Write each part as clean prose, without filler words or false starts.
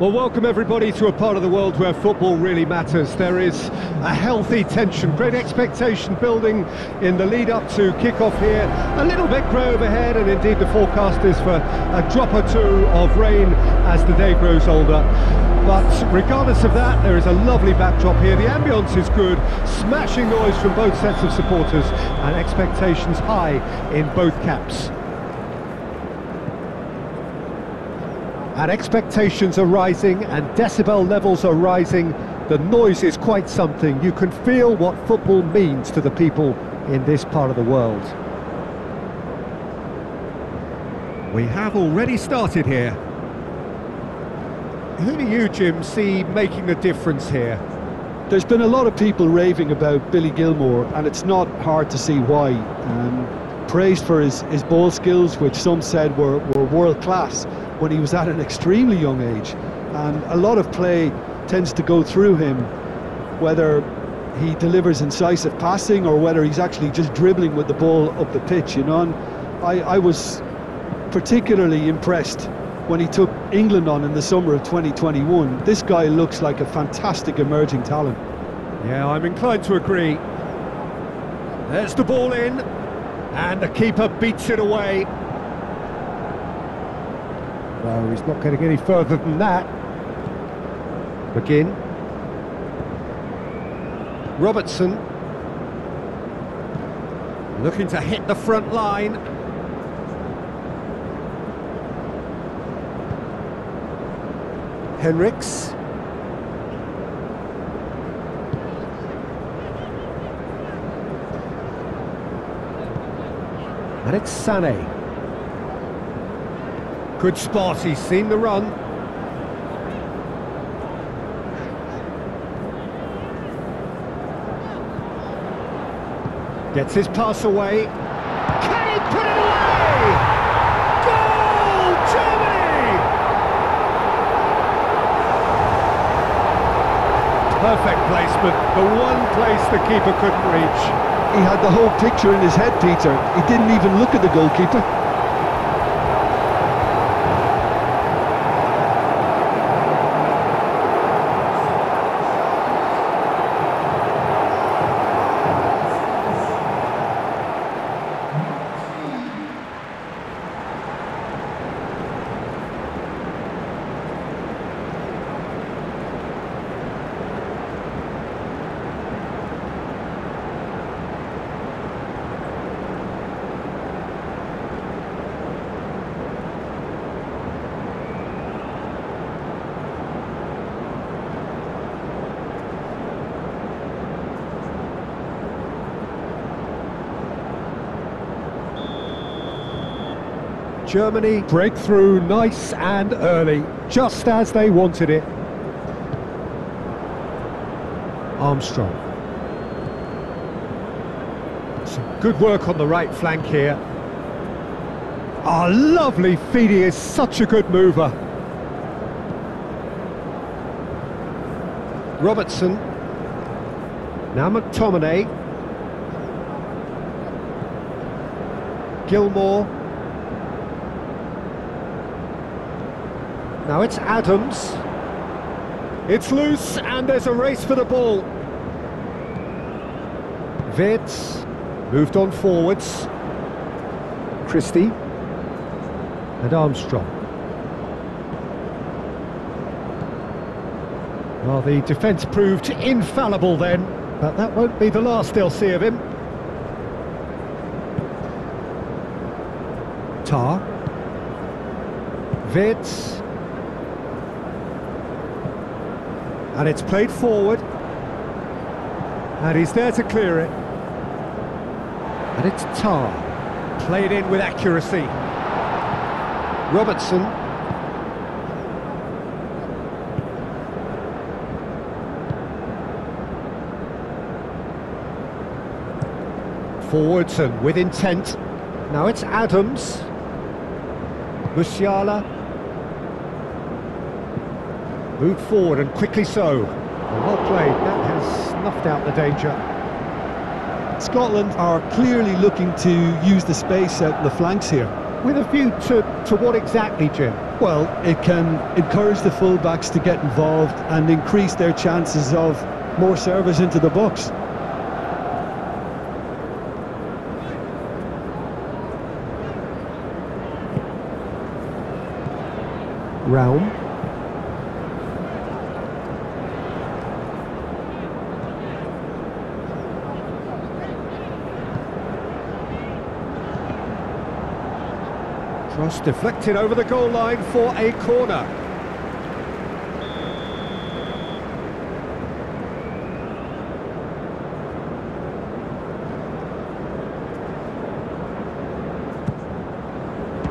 Well, welcome everybody to a part of the world where football really matters. There is a healthy tension, great expectation building in the lead up to kickoff here. A little bit grey overhead, and indeed the forecast is for a drop or two of rain as the day grows older. But regardless of that, there is a lovely backdrop here. The ambience is good, smashing noise from both sets of supporters and expectations high in both camps. And expectations are rising and decibel levels are rising. The noise is quite something. You can feel what football means to the people in this part of the world. We have already started here. Who do you, Jim, see making the difference here? There's been a lot of people raving about Billy Gilmore, and it's not hard to see why. Praised for his ball skills, which some said were world-class when he was at an extremely young age, and a lot of play tends to go through him, whether he delivers incisive passing or whether he's actually just dribbling with the ball up the pitch, you know. And I was particularly impressed when he took England on in the summer of 2021. This guy looks like a fantastic emerging talent. Yeah, I'm inclined to agree. There's the ball in, and the keeper beats it away. No, he's not getting any further than that. McGinn. Robertson. Looking to hit the front line. Henricks. And it's Sané. Good spot, he's seen the run. Gets his pass away. Can he put it away? Goal, Germany! Perfect placement, the one place the keeper couldn't reach. He had the whole picture in his head, Peter. He didn't even look at the goalkeeper. Germany breakthrough, nice and early, just as they wanted it. Armstrong. Some good work on the right flank here. Oh, lovely. Fede is such a good mover. Robertson. Now McTominay. Gilmore. Now it's Adams. It's loose, and there's a race for the ball. Witz moved on forwards. Christie and Armstrong. Well, the defence proved infallible then, but that won't be the last they'll see of him. Tah. Witz. And it's played forward, and he's there to clear it. And it's Tar, played in with accuracy. Robertson. Forwardson with intent. Now it's Adams. Musiala. Moved forward, and quickly so. Well played, that has snuffed out the danger. Scotland are clearly looking to use the space out in the flanks here. With a view to what exactly, Jim? Well, it can encourage the full-backs to get involved and increase their chances of more service into the box. Realm. Cross deflected over the goal line for a corner.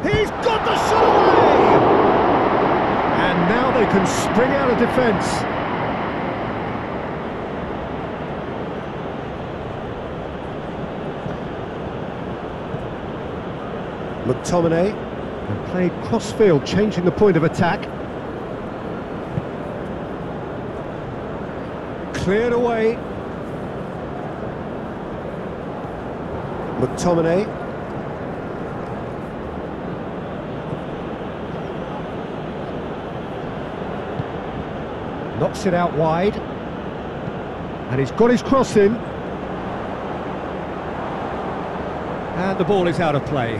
He's got the shot away! And now they can spring out of defence. McTominay. And played crossfield, changing the point of attack. Cleared away. McTominay. Knocks it out wide. And he's got his cross in. And the ball is out of play.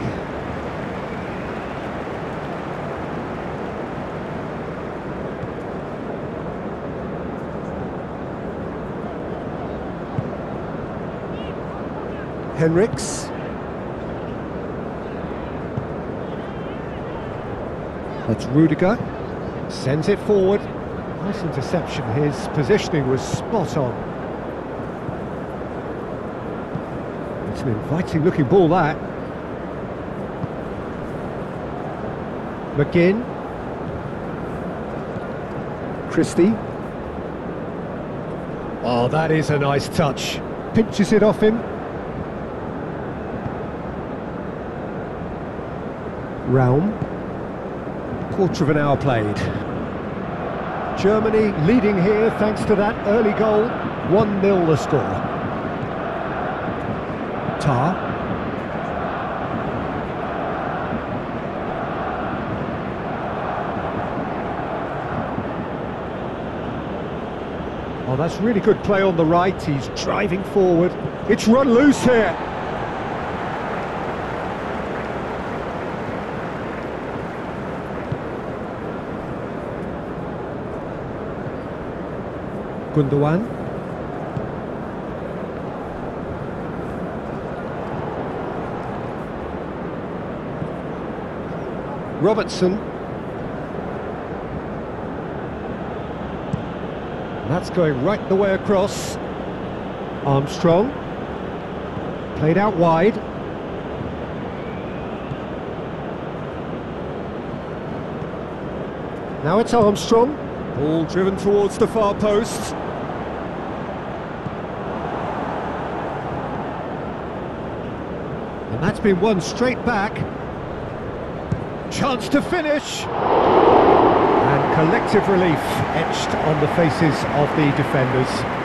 Henricks. That's Rudiger. Sends it forward. Nice interception. His positioning was spot on. It's an inviting looking ball, that. McGinn. Christie. Oh, that is a nice touch. Pinches it off him. Realm. Quarter of an hour played. Germany leading here thanks to that early goal. 1-0 the score. Tah. Oh, that's really good play on the right. He's driving forward. It's run loose here. Gundogan. Robertson. That's going right the way across. Armstrong. Played out wide. Now it's Armstrong. Ball driven towards the far post. And that's been won straight back. Chance to finish. And collective relief etched on the faces of the defenders.